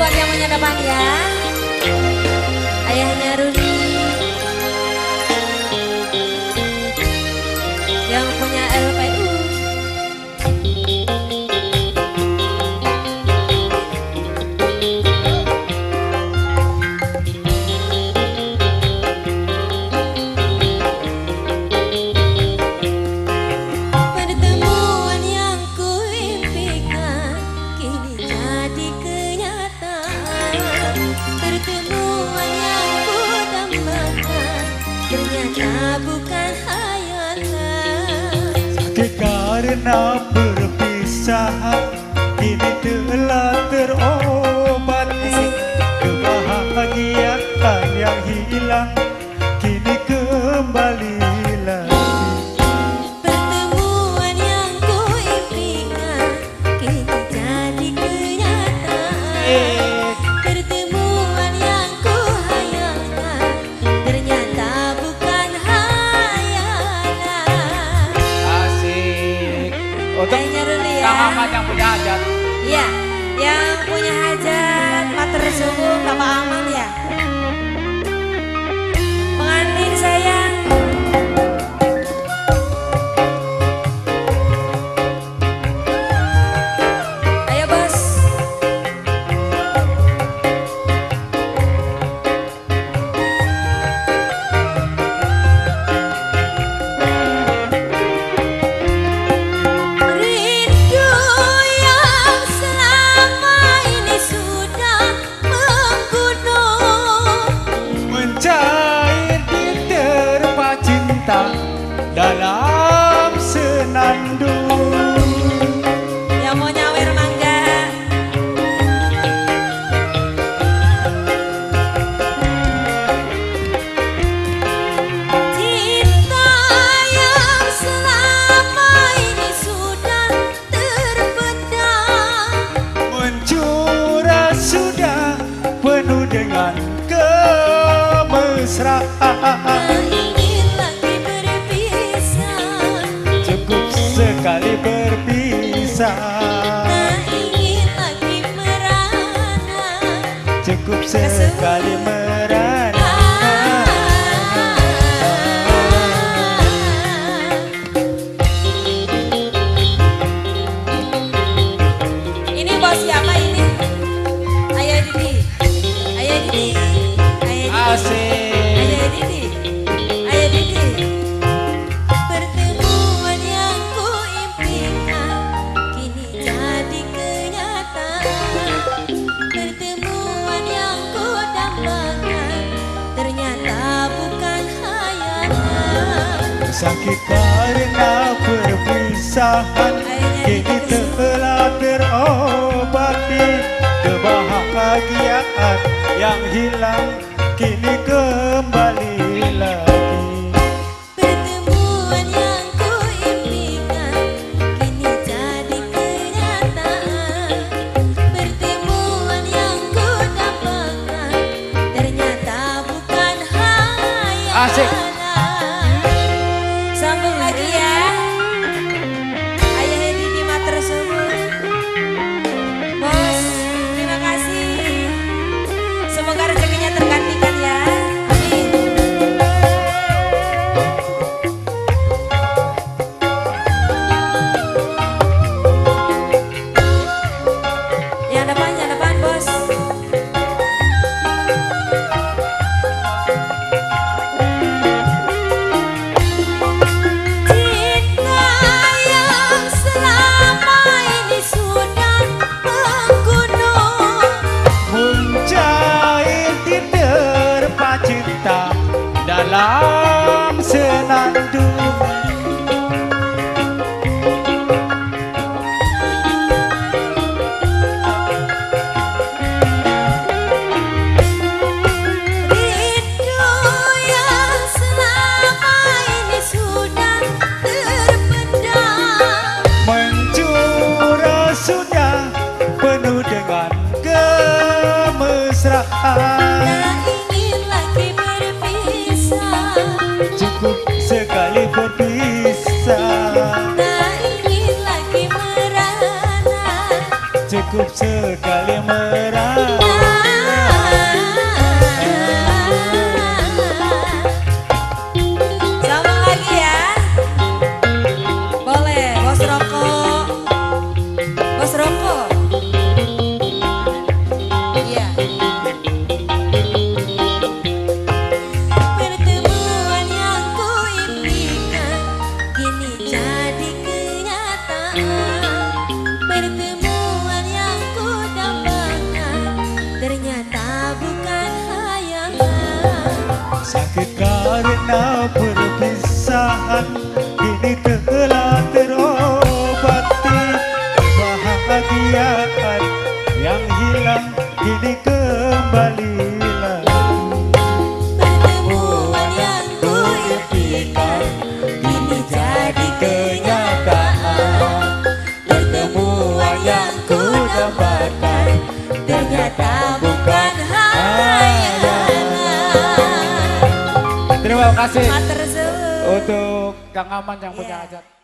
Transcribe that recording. buat yang punya depan ya. Ayahnya Runi, yang punya LPU. Pertemuan yang kuimpikan kini jadi kenyataan. Pertemuan yang kudambakan ternyata bukan hayalan. Karena perpisahan kini telah terobati. Kebahagiaan yang hilang kini kembali lagi. Pertemuan yang kuimpikan kini jadi kenyataan. Pertemuan yang kuhayalkan ternyata bukan hayalan. Asik. Untuk Kang Aman yang punya hajat. Iya, yang punya hajat matur suwun Bapak Aman ya. Pengantin sayang. Ayo bos. Rindu yang selama ini sudah menggunung. Mencair diterpa cinta dalam senandung. Yang mau nyawer mangga. Cinta yang selama ini sudah terpedam. Mencurah sudah penuh dengan kemesraan. Ingin lagi berpisah. Cukup sekali berpisah, Ingin lagi merana. cukup sekali merana. Ini bos siapa ini? Ayo Didi. Ayo Didi. Ayo Didi. Asik. Ayo Didi. Ayo Didi. Pertemuan yang kuimpikan kini jadi kenyataan. Pertemuan yang kudambakan ternyata bukan hayalan. Sakit karena perpisahan kini telah terobati. Kebahagiaan yang hilang kini kembali lagi. Pertemuan yang kuimpikan kini jadi kenyataan. Pertemuan yang kudapatkan ternyata bukan hayalan. Asik. Sambung lagi ya. Ayah Hedi di matur suwun. Bos, terima kasih. Semoga rezekinya tergantikan ya. Amin. Yang depan bos. Cinta yang selama ini sudah menggunung. Mencair diterpa cinta dalam senandung. Rindu yang selama ini sudah terpendam. Mencurah sudah penuh dengan kemesraan. Ingin lagi berpisah. Cukup sekali berpisah, Ingin lagi merana. cukup sekali merana. karena perpisahan ini telah terobati. Kebahagiaan yang hilang kini kembali lagi. Pertemuan yang kuimpikan ini jadi kenyataan. Pertemuan yang kudapatkan ternyata bukan hayalan. Terima kasih untuk Kang Aman yang punya hajat.